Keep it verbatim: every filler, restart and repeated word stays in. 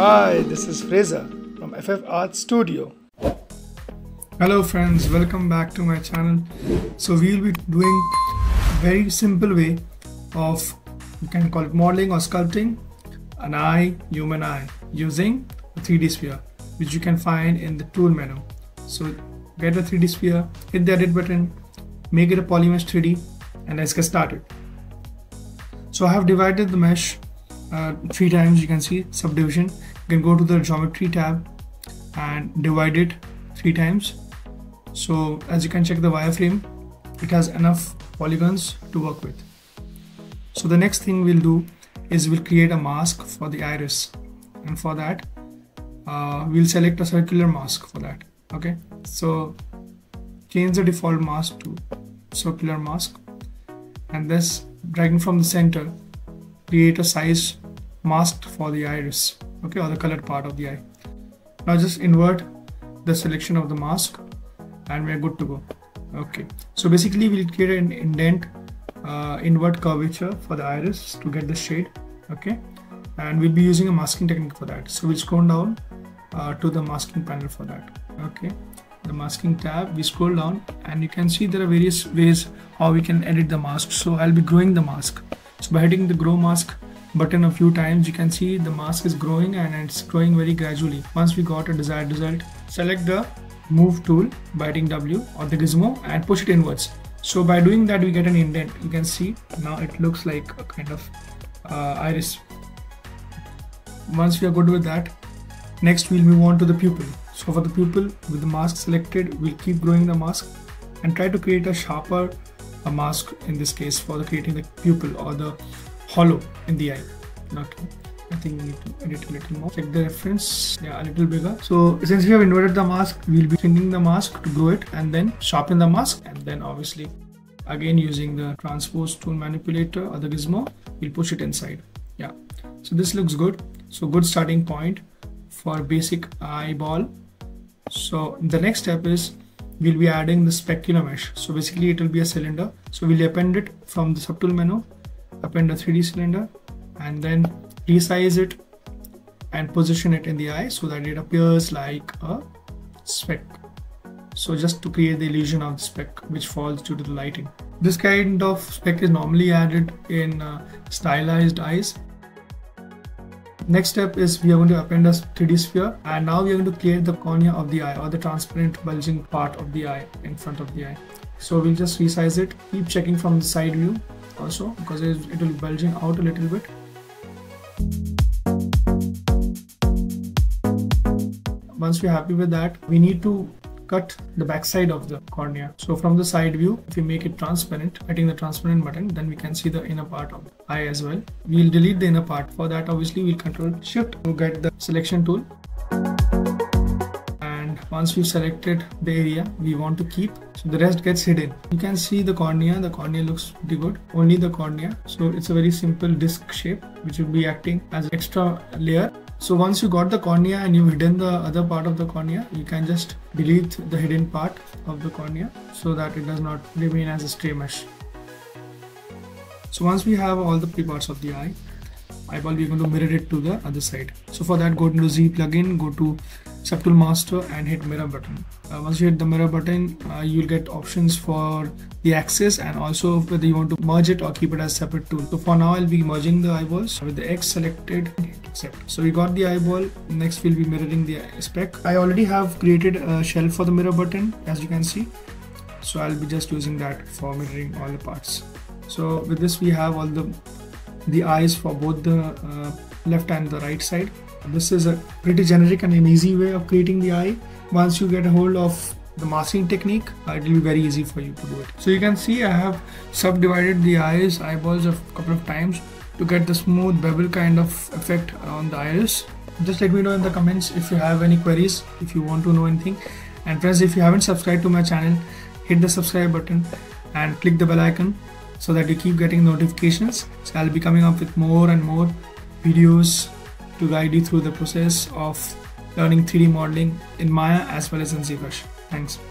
Hi, this is Fraser from F F Art Studio. Hello friends, welcome back to my channel. So we will be doing a very simple way of, you can call it modeling or sculpting, an eye, human eye, using a three D sphere, which you can find in the tool menu. So get a three D sphere, hit the edit button, make it a polymesh three D, and let's get started. So I have divided the mesh Uh, three times. You can see subdivision. You can go to the geometry tab and divide it three times. So as you can check the wireframe, it has enough polygons to work with. So the next thing we'll do is we'll create a mask for the iris, and for that uh, we'll select a circular mask for that. Okay, so change the default mask to circular mask, and this dragging from the center, create a size mask for the iris, okay, or the colored part of the eye. Now just invert the selection of the mask and we're good to go. Okay, so basically we'll create an indent, uh, invert curvature for the iris to get the shade, okay, and we'll be using a masking technique for that. So we'll scroll down uh, to the masking panel for that. Okay, the masking tab, we scroll down and you can see there are various ways how we can edit the mask. So I'll be growing the mask. So by hitting the grow mask button a few times, you can see the mask is growing, and it's growing very gradually. Once we got a desired result, select the move tool by hitting W or the gizmo and push it inwards. So by doing that, we get an indent. You can see now it looks like a kind of uh, iris. Once we are good with that, next we'll move on to the pupil. So for the pupil, with the mask selected, we'll keep growing the mask and try to create a sharper a mask, in this case for the creating the pupil or the hollow in the eye. Okay, I think we need to edit a little more. Check the reference, yeah, a little bigger. So since we have inverted the mask, we'll be thinning the mask to grow it and then sharpen the mask, and then obviously again using the transpose tool manipulator or the gizmo, we'll push it inside. Yeah, so this looks good. So good starting point for basic eyeball. So the next step is we'll be adding the specular mesh. So basically it will be a cylinder. So we'll append it from the subtool menu, append a three D cylinder, and then resize it and position it in the eye so that it appears like a speck. So just to create the illusion of the speck which falls due to the lighting. This kind of speck is normally added in uh, stylized eyes. Next step is we are going to append a three D sphere, and now we are going to create the cornea of the eye or the transparent bulging part of the eye in front of the eye. So we'll just resize it, keep checking from the side view also, because it will be bulging out a little bit. Once we're happy with that, we need to cut the back side of the cornea. So from the side view, if we make it transparent, hitting the transparent button, then we can see the inner part of the eye as well. We'll delete the inner part. For that, obviously we'll control shift to get the selection tool. And once we've selected the area we want to keep, so the rest gets hidden. You can see the cornea, the cornea looks pretty good, only the cornea. So it's a very simple disc shape, which will be acting as an extra layer. So once you got the cornea and you've hidden the other part of the cornea, you can just delete the hidden part of the cornea so that it does not remain as a stray mesh. So once we have all the three parts of the eye, eyeball, we're going to mirror it to the other side. So for that, go into Z plugin, go to Subtool Master and hit mirror button. Uh, once you hit the mirror button, uh, you'll get options for the axis and also whether you want to merge it or keep it as separate tool. So for now, I'll be merging the eyeballs with the X selected. So we got the eyeball. Next we'll be mirroring the speck. I already have created a shell for the mirror button, as you can see. So I'll be just using that for mirroring all the parts. So with this, we have all the the eyes for both the uh, left and the right side. This is a pretty generic and an easy way of creating the eye. Once you get a hold of the masking technique, uh, it will be very easy for you to do it. So you can see I have subdivided the eyes, eyeballs a couple of times to get the smooth bevel kind of effect on the iris. Just let me know in the comments if you have any queries, if you want to know anything. And friends, if you haven't subscribed to my channel, hit the subscribe button and click the bell icon so that you keep getting notifications. So I'll be coming up with more and more videos to guide you through the process of learning three D modeling in Maya as well as in ZBrush. Thanks.